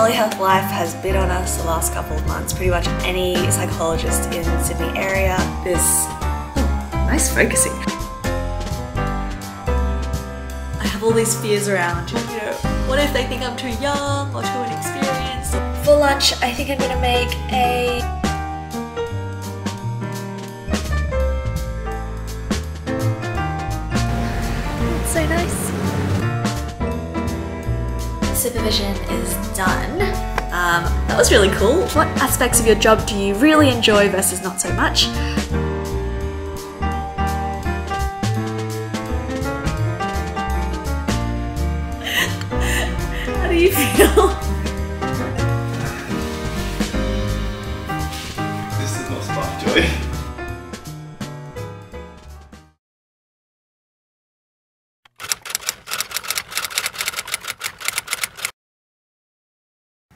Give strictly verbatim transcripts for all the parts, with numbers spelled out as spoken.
telehealth life has been on us the last couple of months. Pretty much any psychologist in the Sydney area is... Oh, nice focusing. I have all these fears around, you know, what if they think I'm too young or too inexperienced? For lunch, I think I'm going to make a... That's so nice. Supervision is done. Um, that was really cool. What aspects of your job do you really enjoy versus not so much? How do you feel? This is not spark joy.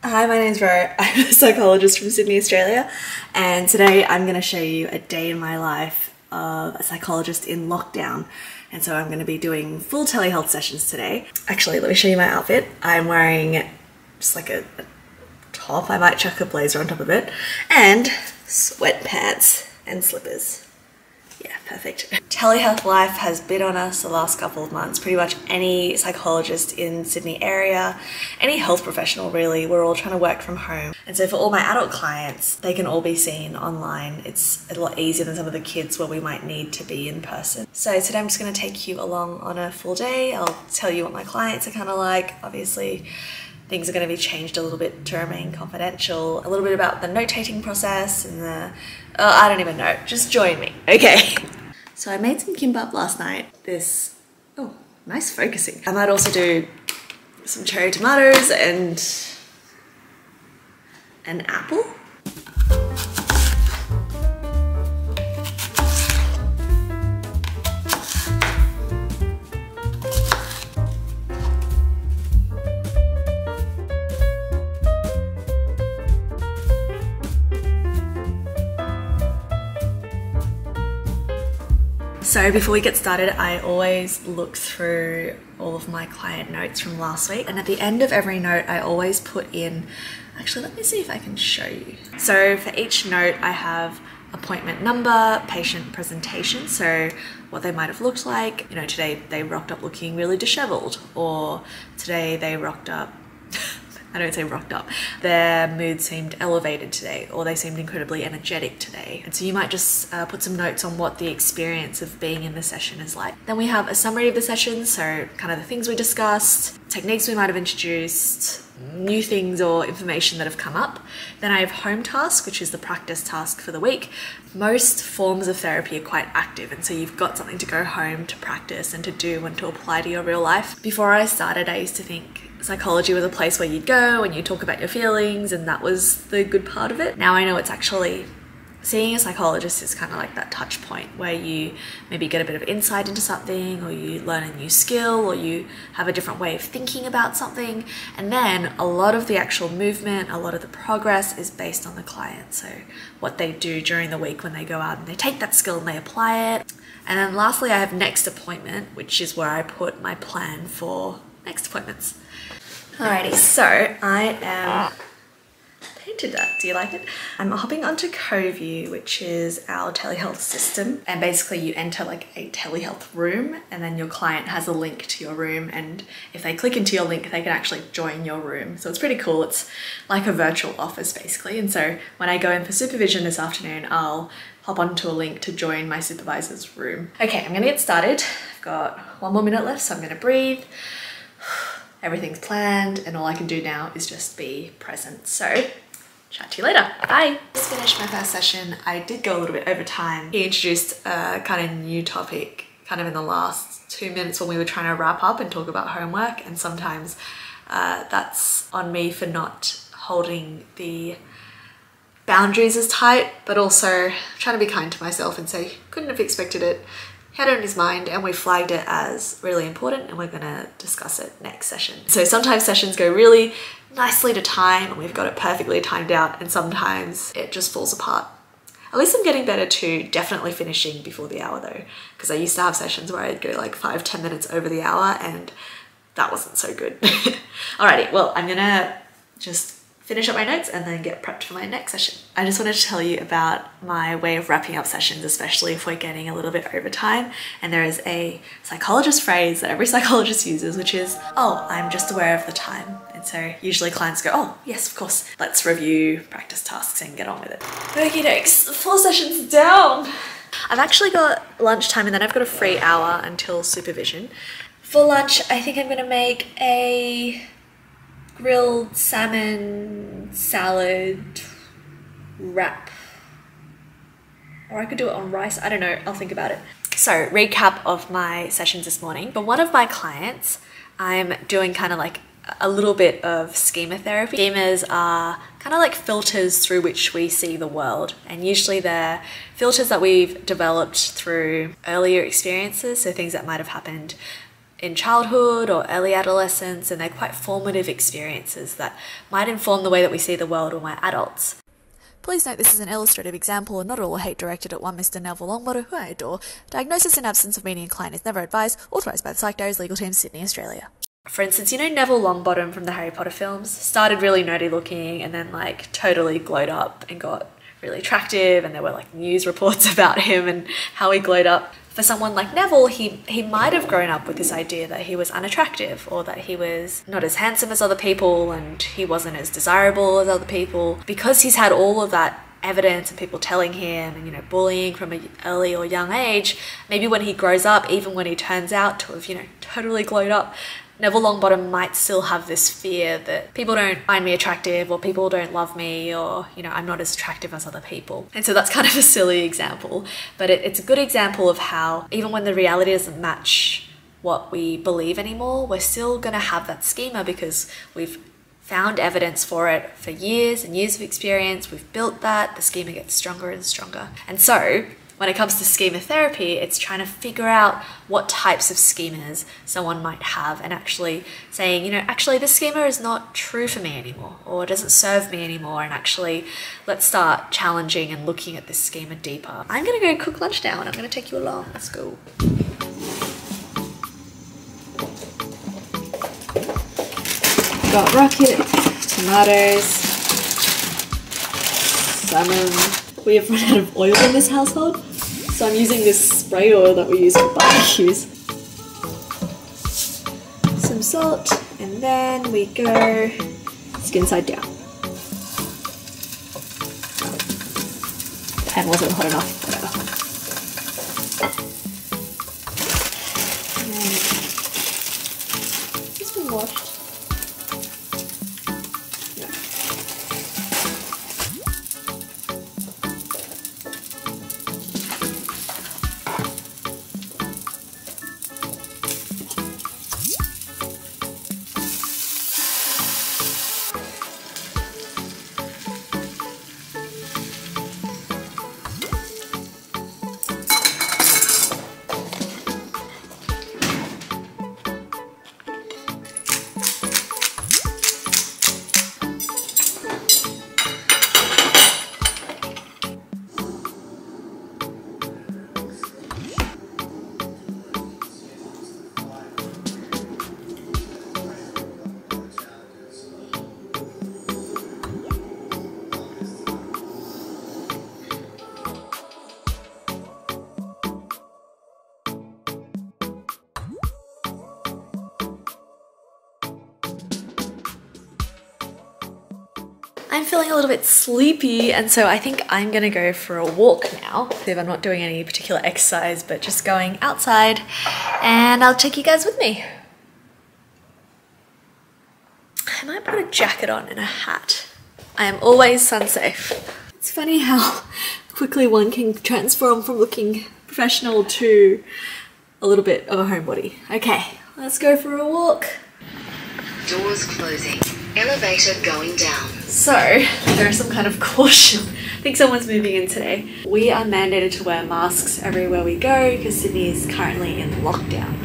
Hi, my name's Ro. I'm a psychologist from Sydney, Australia, and today I'm going to show you a day in my life of a psychologist in lockdown. And so I'm going to be doing full telehealth sessions today. Actually, let me show you my outfit. I'm wearing just like a, a top. I might chuck a blazer on top of it, and sweatpants and slippers. Yeah, perfect. Telehealth life has been on us the last couple of months. Pretty much any psychologist in Sydney area, any health professional really, we're all trying to work from home. And so for all my adult clients, they can all be seen online. It's a lot easier than some of the kids where we might need to be in person. So today I'm just going to take you along on a full day. I'll tell you what my clients are kind of like. Obviously, things are going to be changed a little bit to remain confidential. A little bit about the notating process and the... Oh, I don't even know. Just join me. Okay. So I made some kimbap last night. This... Oh, nice focusing. I might also do some cherry tomatoes and... an apple. So before we get started, I always look through all of my client notes from last week, and at the end of every note I always put in, actually let me see if I can show you. So for each note I have appointment number, patient presentation, so what they might have looked like. You know, today they rocked up looking really disheveled, or today they rocked up, I don't say rocked up, their mood seemed elevated today, or they seemed incredibly energetic today. And so you might just uh, put some notes on what the experience of being in the session is like. Then we have a summary of the session, so kind of the things we discussed, techniques we might have introduced, new things or information that have come up. Then I have home task, which is the practice task for the week. Most forms of therapy are quite active, and so you've got something to go home to practice and to do and to apply to your real life. Before I started, I used to think psychology was a place where you'd go and you talk about your feelings, and that was the good part of it. Now I know it's actually, seeing a psychologist is kind of like that touch point where you maybe get a bit of insight into something, or you learn a new skill, or you have a different way of thinking about something. And then a lot of the actual movement, a lot of the progress is based on the client. So what they do during the week when they go out and they take that skill and they apply it. And then lastly, I have next appointment, which is where I put my plan for next appointments. Alrighty, so I am... painted that. Do you like it? I'm hopping onto Coview, which is our telehealth system, and basically you enter like a telehealth room, and then your client has a link to your room, and if they click into your link they can actually join your room. So it's pretty cool. It's like a virtual office basically. And so when I go in for supervision this afternoon, I'll hop onto a link to join my supervisor's room. Okay, I'm gonna get started. I've got one more minute left, so I'm gonna breathe. Everything's planned, and all I can do now is just be present. So chat to you later. Bye. Just finished my first session. I did go a little bit over time. He introduced a kind of new topic kind of in the last two minutes when we were trying to wrap up and talk about homework. And sometimes uh, that's on me for not holding the boundaries as tight, but also trying to be kind to myself and say, couldn't have expected it. He had it in his mind, and we flagged it as really important, and we're gonna discuss it next session. So sometimes sessions go really nicely to time and we've got it perfectly timed out, and sometimes it just falls apart. At least I'm getting better to definitely finishing before the hour though, because I used to have sessions where I'd go like five, ten minutes over the hour, and that wasn't so good. Alrighty, well, I'm gonna just finish up my notes and then get prepped for my next session. I just wanted to tell you about my way of wrapping up sessions, especially if we're getting a little bit over time. And there is a psychologist phrase that every psychologist uses, which is, oh, I'm just aware of the time. And so usually clients go, oh, yes, of course, let's review practice tasks and get on with it. Okie dokes, four sessions down. I've actually got lunchtime and then I've got a free hour until supervision. For lunch, I think I'm gonna make a grilled salmon salad wrap, or I could do it on rice, I don't know, I'll think about it. So, recap of my sessions this morning. For one of my clients, I'm doing kind of like a little bit of schema therapy. Schemas are kind of like filters through which we see the world, and usually they're filters that we've developed through earlier experiences, so things that might have happened in childhood or early adolescence, and they're quite formative experiences that might inform the way that we see the world when we're adults. Please note this is an illustrative example and not all hate directed at one Mister Neville Longbottom, who I adore. Diagnosis in absence of meaning and client is never advised, authorised by the Psych Diaries legal team, Sydney, Australia. For instance, you know Neville Longbottom from the Harry Potter films? Started really nerdy looking and then like totally glowed up and got really attractive, and there were like news reports about him and how he glowed up. For someone like Neville, he, he might have grown up with this idea that he was unattractive, or that he was not as handsome as other people and he wasn't as desirable as other people. Because he's had all of that evidence and people telling him and, you know, bullying from an early or young age, maybe when he grows up, even when he turns out to have, you know, totally glowed up, Neville Longbottom might still have this fear that people don't find me attractive, or people don't love me, or, you know, I'm not as attractive as other people. And so that's kind of a silly example, but it, it's a good example of how even when the reality doesn't match what we believe anymore, we're still going to have that schema because we've found evidence for it for years and years of experience. We've built that, the schema gets stronger and stronger. And so when it comes to schema therapy, it's trying to figure out what types of schemas someone might have and actually saying, you know, actually this schema is not true for me anymore, or it doesn't serve me anymore, and actually let's start challenging and looking at this schema deeper. I'm going to go cook lunch now and I'm going to take you along. Let's go. Got rocket, tomatoes, salmon. We have run out of oil in this household, so I'm using this spray oil that we use for barbecues. Some salt, and then we go skin side down. The pan wasn't hot enough, whatever. And then it's been washed. I'm feeling a little bit sleepy, and so I think I'm gonna go for a walk now. I'm not doing any particular exercise, but just going outside, and I'll take you guys with me. I might put a jacket on and a hat. I am always sun safe. It's funny how quickly one can transform from looking professional to a little bit of a homebody. Okay, let's go for a walk. Doors closing. Elevator going down. So, there is some kind of caution. I think someone's moving in today. We are mandated to wear masks everywhere we go because Sydney is currently in lockdown.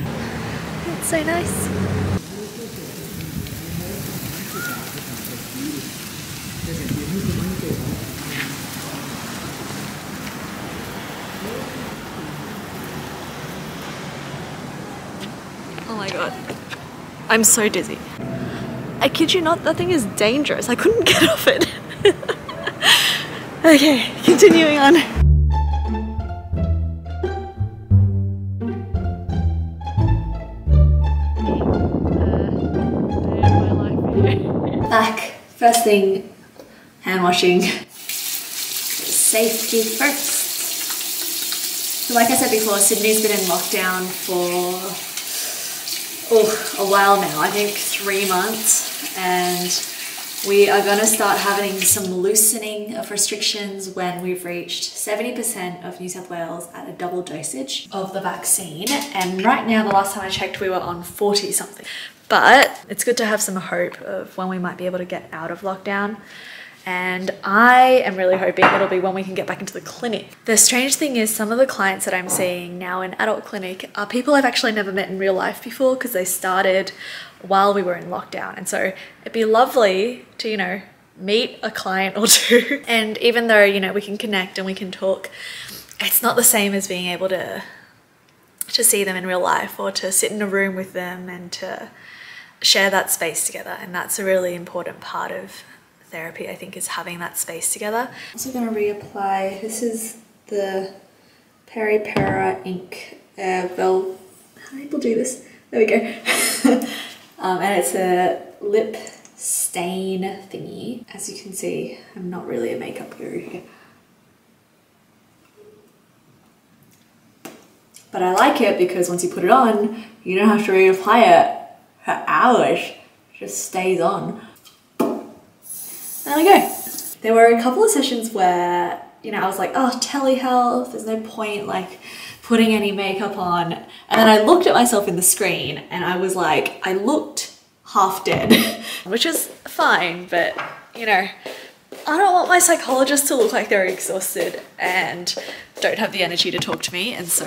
That's so nice. Oh my god. I'm so dizzy. I kid you not, that thing is dangerous. I couldn't get off it. Okay, continuing on. Back, first thing, hand washing. Safety first. So like I said before, Sydney's been in lockdown for Oh, a while now, I think three months, and we are going to start having some loosening of restrictions when we've reached seventy percent of New South Wales at a double dosage of the vaccine. And right now, the last time I checked, we were on forty something. But it's good to have some hope of when we might be able to get out of lockdown. And I am really hoping it'll be when we can get back into the clinic. The strange thing is, some of the clients that I'm seeing now in adult clinic are people I've actually never met in real life before, because they started while we were in lockdown. And so it'd be lovely to, you know, meet a client or two. And even though, you know, we can connect and we can talk, it's not the same as being able to, to see them in real life, or to sit in a room with them and to share that space together. And that's a really important part of therapy, I think, is having that space together. I'm also going to reapply. This is the Peripera ink. Uh, well, how do people do this? There we go. um, and it's a lip stain thingy. As you can see, I'm not really a makeup guru here, but I like it because once you put it on, you don't have to reapply it for hours. It just stays on. There we go. There were a couple of sessions where, you know, I was like, oh, telehealth, there's no point like putting any makeup on. And then I looked at myself in the screen and I was like, I looked half dead, which is fine, but you know, I don't want my psychologist to look like they're exhausted and don't have the energy to talk to me. And so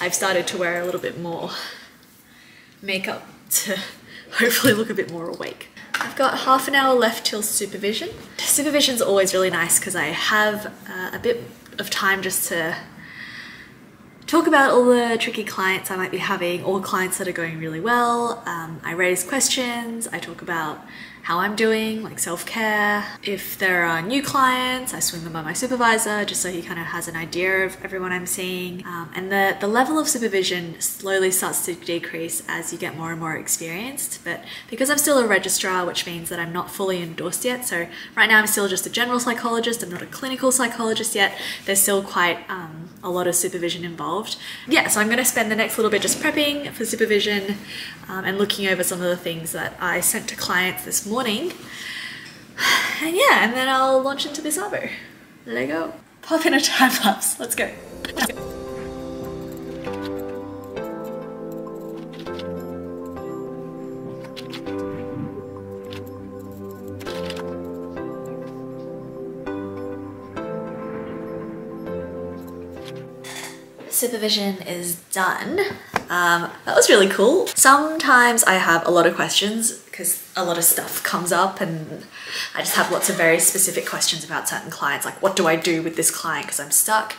I've started to wear a little bit more makeup to hopefully look a bit more awake. I've got half an hour left till supervision. Supervision's always really nice because I have uh, a bit of time just to talk about all the tricky clients I might be having, or clients that are going really well. Um, I raise questions, I talk about how I'm doing, like self-care. If there are new clients, I swing them by my supervisor just so he kind of has an idea of everyone I'm seeing. Um, and the, the level of supervision slowly starts to decrease as you get more and more experienced. But because I'm still a registrar, which means that I'm not fully endorsed yet, so right now I'm still just a general psychologist, I'm not a clinical psychologist yet, there's still quite um, a lot of supervision involved. Yeah, so I'm going to spend the next little bit just prepping for supervision um, and looking over some of the things that I sent to clients this morning. Morning. And yeah, and then I'll launch into this arvo. Let go. Pop in a time lapse. Let's go. Let's go. Supervision is done. Um, that was really cool. Sometimes I have a lot of questions because a lot of stuff comes up, and I just have lots of very specific questions about certain clients, like what do I do with this client because I'm stuck.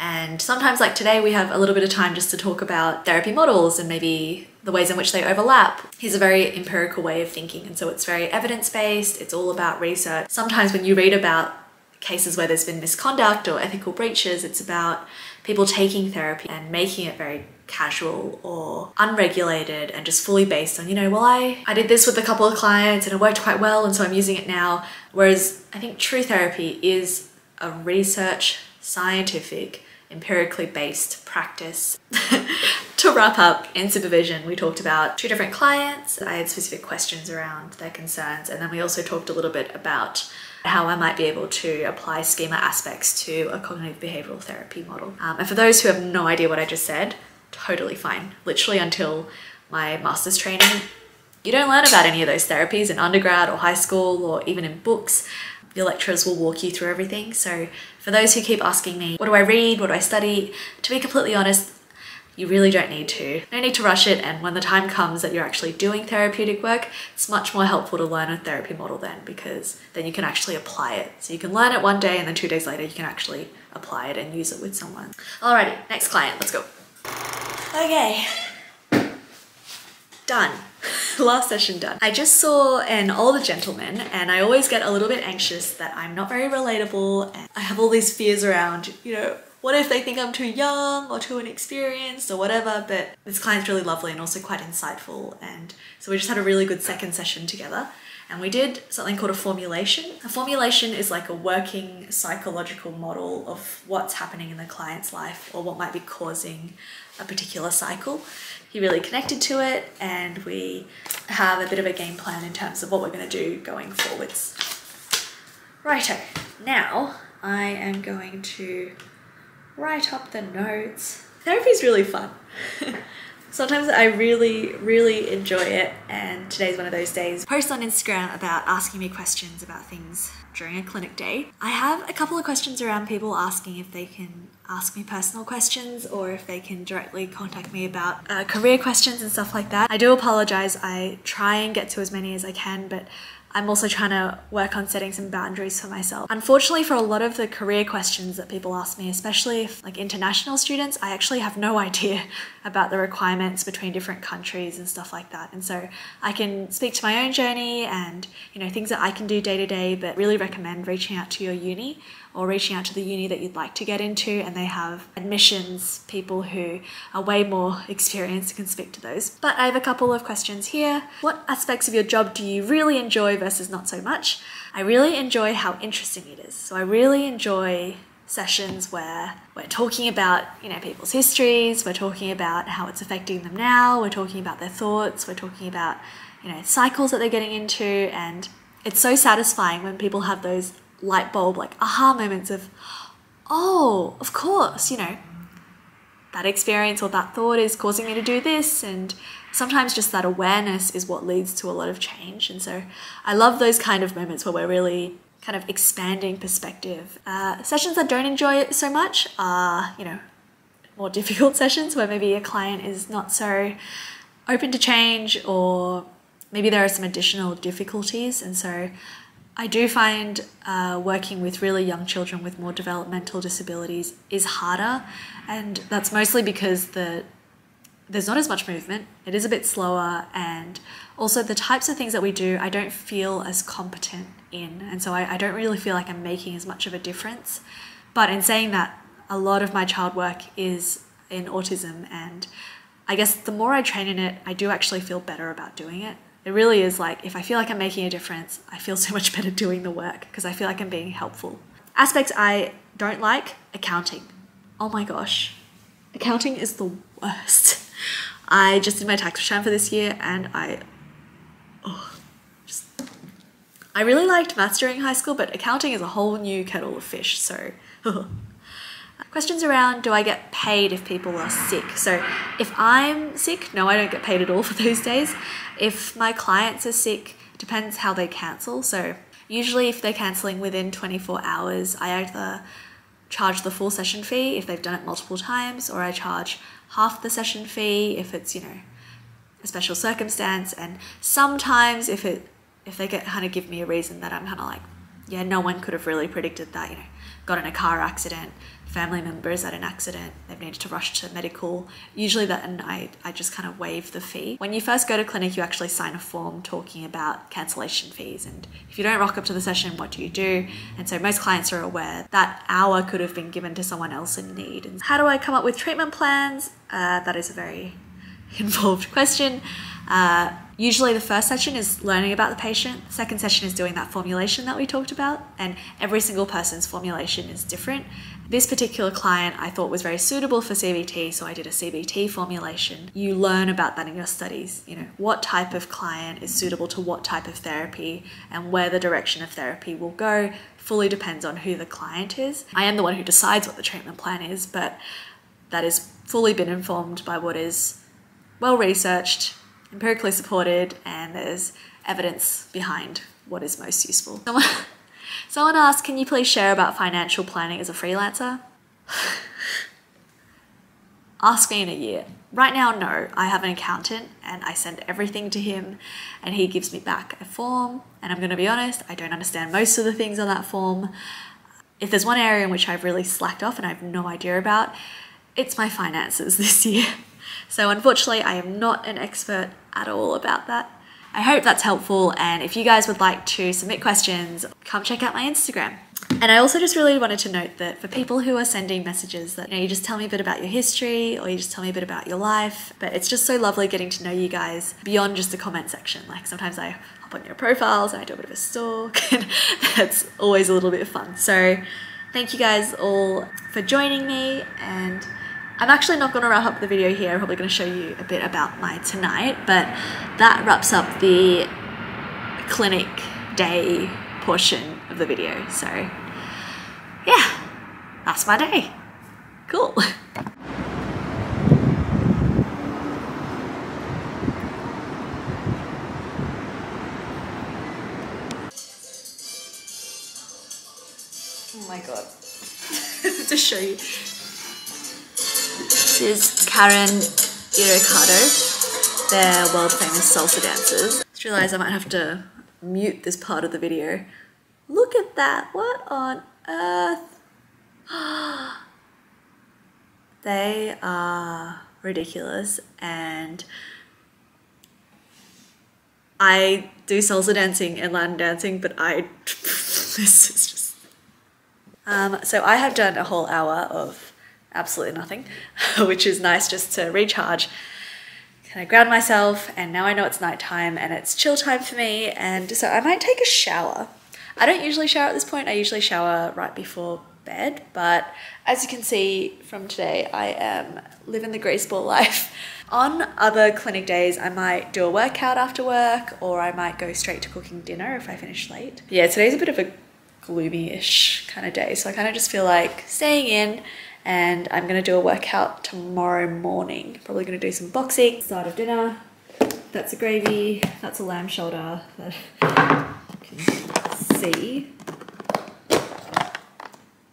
And sometimes, like today, we have a little bit of time just to talk about therapy models and maybe the ways in which they overlap. Here's a very empirical way of thinking, and so it's very evidence-based, it's all about research. Sometimes when you read about cases where there's been misconduct or ethical breaches, it's about people taking therapy and making it very casual or unregulated and just fully based on, you know, well, I, I did this with a couple of clients and it worked quite well, and so I'm using it now. Whereas I think true therapy is a research, scientific, empirically based practice. To wrap up, in supervision, we talked about two different clients. I had specific questions around their concerns, and then we also talked a little bit about how I might be able to apply schema aspects to a cognitive behavioral therapy model. Um, and for those who have no idea what I just said, totally fine. Literally until my master's training, you don't learn about any of those therapies in undergrad or high school or even in books. Your lecturers will walk you through everything. So for those who keep asking me, what do I read? What do I study? To be completely honest, you really don't need to. No need to rush it, and when the time comes that you're actually doing therapeutic work, it's much more helpful to learn a therapy model then, because then you can actually apply it. So you can learn it one day and then two days later you can actually apply it and use it with someone. Alrighty, next client, let's go. Okay, done. last session done. I just saw an older gentleman and I always get a little bit anxious that I'm not very relatable and I have all these fears around, you know, what if they think I'm too young or too inexperienced or whatever, but this client's really lovely and also quite insightful, and so we just had a really good second session together. And we did something called a formulation. A formulation is like a working psychological model of what's happening in the client's life or what might be causing a particular cycle. He really connected to it, and we have a bit of a game plan in terms of what we're going to do going forwards. Righto, now I am going to write up the notes. Therapy is really fun. Sometimes I really, really enjoy it, and today's one of those days. Post on Instagram about asking me questions about things during a clinic day. I have a couple of questions around people asking if they can ask me personal questions or if they can directly contact me about uh, career questions and stuff like that. I do apologize. I try and get to as many as I can, but I'm also trying to work on setting some boundaries for myself. Unfortunately, for a lot of the career questions that people ask me, especially if, like, international students, I actually have no idea about the requirements between different countries and stuff like that. And so I can speak to my own journey and, you know, things that I can do day to day, but really recommend reaching out to your uni or reaching out to the uni that you'd like to get into, and they have admissions people who are way more experienced and can speak to those. But I have a couple of questions here. What aspects of your job do you really enjoy versus not so much? I really enjoy how interesting it is. So I really enjoy sessions where we're talking about, you know, people's histories, we're talking about how it's affecting them now, we're talking about their thoughts, we're talking about, you know, cycles that they're getting into, and it's so satisfying when people have those light bulb, like, aha moments of, oh, of course, you know, that experience or that thought is causing me to do this. And sometimes just that awareness is what leads to a lot of change. And so I love those kind of moments where we're really kind of expanding perspective. Uh, sessions that don't enjoy it so much are, you know, more difficult sessions where maybe a client is not so open to change, or maybe there are some additional difficulties. And so I do find uh, working with really young children with more developmental disabilities is harder, and that's mostly because the there's not as much movement, it is a bit slower, and also the types of things that we do I don't feel as competent in, and so I, I don't really feel like I'm making as much of a difference. But in saying that, a lot of my child work is in autism, and I guess the more I train in it, I do actually feel better about doing it. It really is like, if I feel like I'm making a difference, I feel so much better doing the work because I feel like I'm being helpful. Aspects I don't like: accounting. Oh my gosh. Accounting is the worst. I just did my tax return for this year, and I, oh, just, I really liked maths during high school, but accounting is a whole new kettle of fish. So questions around, do I get paid if people are sick? So if I'm sick, no, I don't get paid at all for those days. If my clients are sick, depends how they cancel. So usually if they're cancelling within twenty-four hours, I either charge the full session fee if they've done it multiple times, or I charge half the session fee if it's, you know, a special circumstance. And sometimes if it if they get kind of give me a reason that I'm kind of like, yeah, no one could have really predicted that, you know, got in a car accident, family members at an accident, they've needed to rush to medical. Usually that, and I, I just kind of waive the fee. When you first go to clinic, you actually sign a form talking about cancellation fees, and if you don't rock up to the session, what do you do? And so most clients are aware that hour could have been given to someone else in need. And how do I come up with treatment plans? Uh, that is a very involved question. Uh, Usually the first session is learning about the patient. The second session is doing that formulation that we talked about, and every single person's formulation is different. This particular client I thought was very suitable for C B T, so I did a C B T formulation. You learn about that in your studies, you know, what type of client is suitable to what type of therapy, and where the direction of therapy will go fully depends on who the client is. I am the one who decides what the treatment plan is, but that has fully been informed by what is well researched, empirically supported, and there's evidence behind what is most useful. Someone, someone asked, can you please share about financial planning as a freelancer? Ask me in a year. Right now, no. I have an accountant and I send everything to him, and he gives me back a form, and I'm going to be honest, I don't understand most of the things on that form. If there's one area in which I've really slacked off and I have no idea about, it's my finances this year. So unfortunately, I am not an expert at all about that. I hope that's helpful, and if you guys would like to submit questions, come check out my Instagram. And I also just really wanted to note that for people who are sending messages that, you know, you just tell me a bit about your history or you just tell me a bit about your life, but it's just so lovely getting to know you guys beyond just the comment section. Like sometimes I hop on your profiles and I do a bit of a stalk, and that's always a little bit of fun. So thank you guys all for joining me, and I'm actually not going to wrap up the video here. I'm probably going to show you a bit about my tonight, but that wraps up the clinic day portion of the video. So yeah, that's my day. Cool. Oh my God. To show you. This is Karen Irocato. They're world famous salsa dancers. Just realised I might have to mute this part of the video. Look at that, what on earth? They are ridiculous, and I do salsa dancing and Latin dancing, but I, this is just. Um, so I have done a whole hour of absolutely nothing, which is nice just to recharge. And I ground myself, and now I know it's nighttime and it's chill time for me, and so I might take a shower. I don't usually shower at this point, I usually shower right before bed, but as you can see from today, I am living the grease ball life. On other clinic days, I might do a workout after work, or I might go straight to cooking dinner if I finish late. Yeah, today's a bit of a gloomy-ish kind of day, so I kind of just feel like staying in, and I'm gonna do a workout tomorrow morning. Probably gonna do some boxing. Start of dinner, that's a gravy, that's a lamb shoulder. See,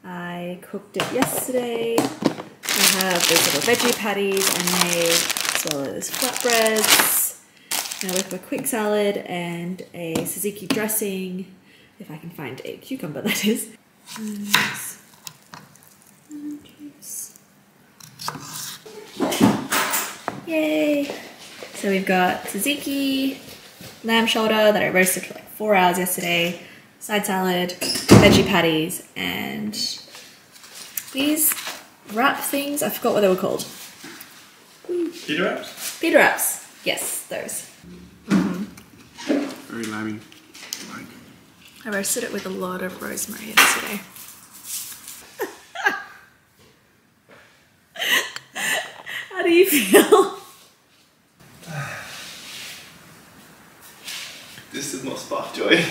I cooked it yesterday. I have those little veggie patties I made, as well as flatbreads. Now with my quick salad and a tzatziki dressing, if I can find a cucumber, that is. And juice. Yay! So we've got tzatziki, lamb shoulder that I roasted for like four hours yesterday. Side salad, veggie patties, and these wrap things. I forgot what they were called. Pita wraps? Pita wraps. Yes, those. Mm-hmm. Very lamby. I roasted it with a lot of rosemary yesterday. How do you feel? This is not spark joy.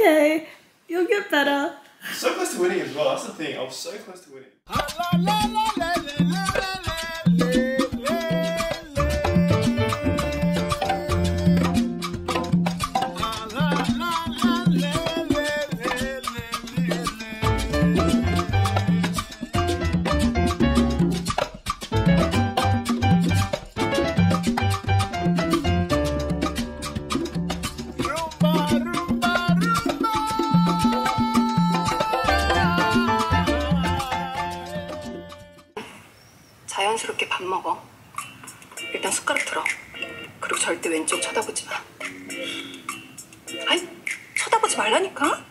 Okay, you'll get better. So close to winning as well, that's the thing, I was so close to winning. 그리고 절대 왼쪽 쳐다보지 마. 아이, 쳐다보지 말라니까?